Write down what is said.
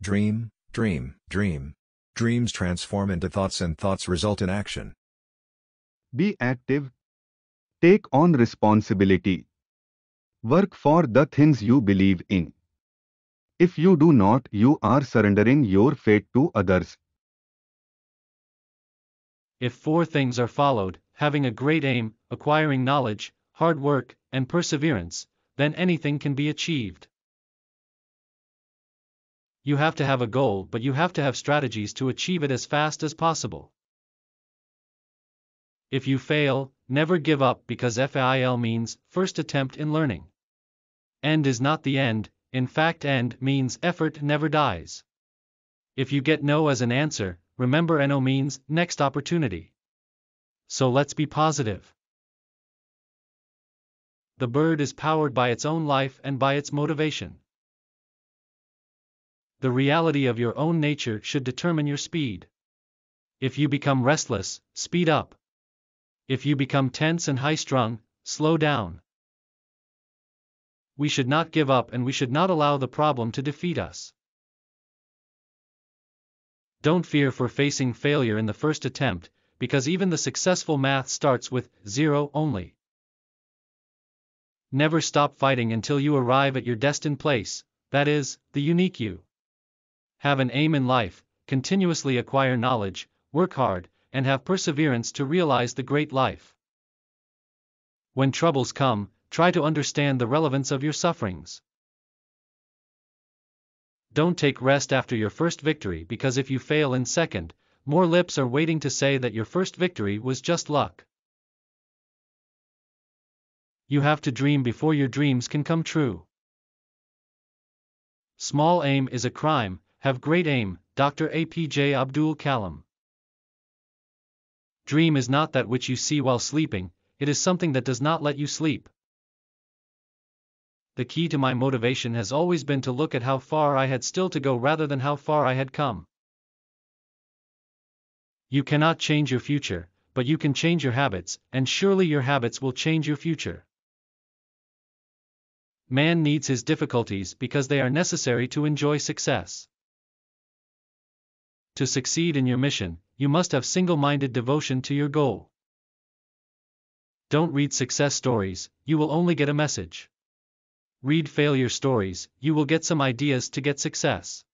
Dream, dream, dream. Dreams transform into thoughts and thoughts result in action. Be active. Take on responsibility. Work for the things you believe in. If you do not, you are surrendering your fate to others. If four things are followed, having a great aim, acquiring knowledge, hard work, and perseverance, then anything can be achieved. You have to have a goal, but you have to have strategies to achieve it as fast as possible. If you fail, never give up, because FAIL means first attempt in learning. End is not the end, in fact end means effort never dies. If you get no as an answer, remember NO means next opportunity. So let's be positive. The bird is powered by its own life and by its motivation. The reality of your own nature should determine your speed. If you become restless, speed up. If you become tense and high-strung, slow down. We should not give up, and we should not allow the problem to defeat us. Don't fear for facing failure in the first attempt, because even the successful math starts with zero only. Never stop fighting until you arrive at your destined place, that is, the unique you. Have an aim in life, continuously acquire knowledge, work hard, and have perseverance to realize the great life. When troubles come, try to understand the relevance of your sufferings. Don't take rest after your first victory, because if you fail in second, more lips are waiting to say that your first victory was just luck. You have to dream before your dreams can come true. Small aim is a crime, have great aim. Dr. A.P.J. Abdul Kalam. Dream is not that which you see while sleeping, it is something that does not let you sleep. The key to my motivation has always been to look at how far I had still to go rather than how far I had come. You cannot change your future, but you can change your habits, and surely your habits will change your future. Man needs his difficulties because they are necessary to enjoy success. To succeed in your mission, you must have single-minded devotion to your goal. Don't read success stories, you will only get a message. Read failure stories, you will get some ideas to get success.